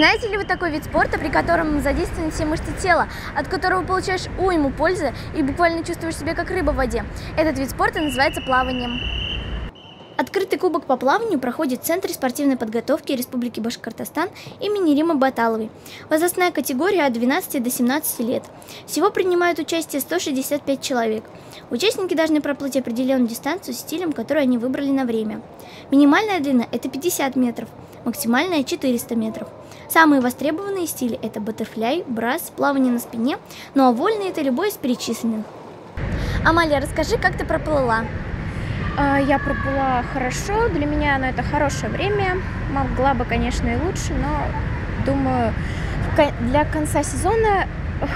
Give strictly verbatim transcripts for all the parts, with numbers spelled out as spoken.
Знаете ли вы такой вид спорта, при котором задействованы все мышцы тела, от которого получаешь уйму пользы и буквально чувствуешь себя как рыба в воде? Этот вид спорта называется плаванием. Открытый кубок по плаванию проходит в Центре спортивной подготовки Республики Башкортостан имени Рима Баталовой. Возрастная категория от двенадцати до семнадцати лет. Всего принимают участие сто шестьдесят пять человек. Участники должны проплыть определенную дистанцию с стилем, который они выбрали на время. Минимальная длина – это пятьдесят метров, максимальная – четыреста метров. Самые востребованные стили – это баттерфляй, брас, плавание на спине, ну а вольный – это любой из перечисленных. Амалия, расскажи, как ты проплыла? Я проплыла хорошо, для меня оно это хорошее время, могла бы, конечно, и лучше, но, думаю, для конца сезона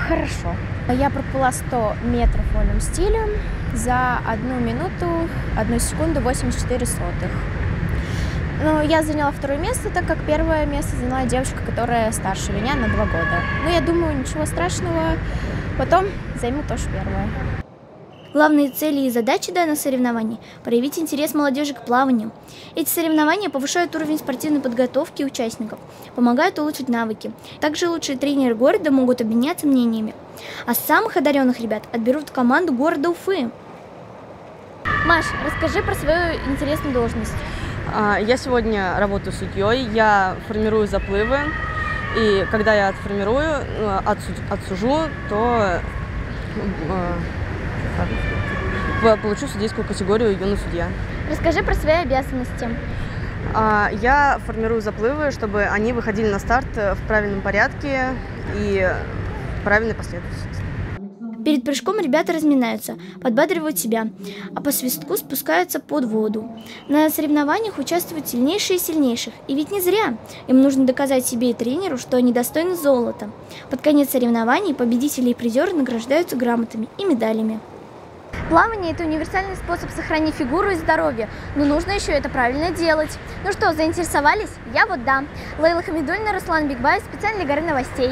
хорошо. Я проплыла сто метров вольным стилем за одну минуту, одну секунду восемьдесят четыре сотых. Но я заняла второе место, так как первое место заняла девочка, которая старше меня на два года. Но я думаю, ничего страшного, потом займу тоже первое. Главные цели и задачи данных соревнований – проявить интерес молодежи к плаванию. Эти соревнования повышают уровень спортивной подготовки участников, помогают улучшить навыки. Также лучшие тренеры города могут обменяться мнениями. А самых одаренных ребят отберут в команду города Уфы. Маш, расскажи про свою интересную должность. Я сегодня работаю судьей, я формирую заплывы. И когда я отформирую, отсужу, то... получу судейскую категорию «Юный судья». Расскажи про свои обязанности. Я формирую заплывы, чтобы они выходили на старт в правильном порядке и в правильной последовательности. Перед прыжком ребята разминаются, подбадривают себя, а по свистку спускаются под воду. На соревнованиях участвуют сильнейшие сильнейших. И ведь не зря. Им нужно доказать себе и тренеру, что они достойны золота. Под конец соревнований победители и призеры награждаются грамотами и медалями. Плавание – это универсальный способ сохранить фигуру и здоровье, но нужно еще это правильно делать. Ну что, заинтересовались? Я вот да. Лейла Хамидуллина, Руслан Бигбай, специально для «Горы Новостей».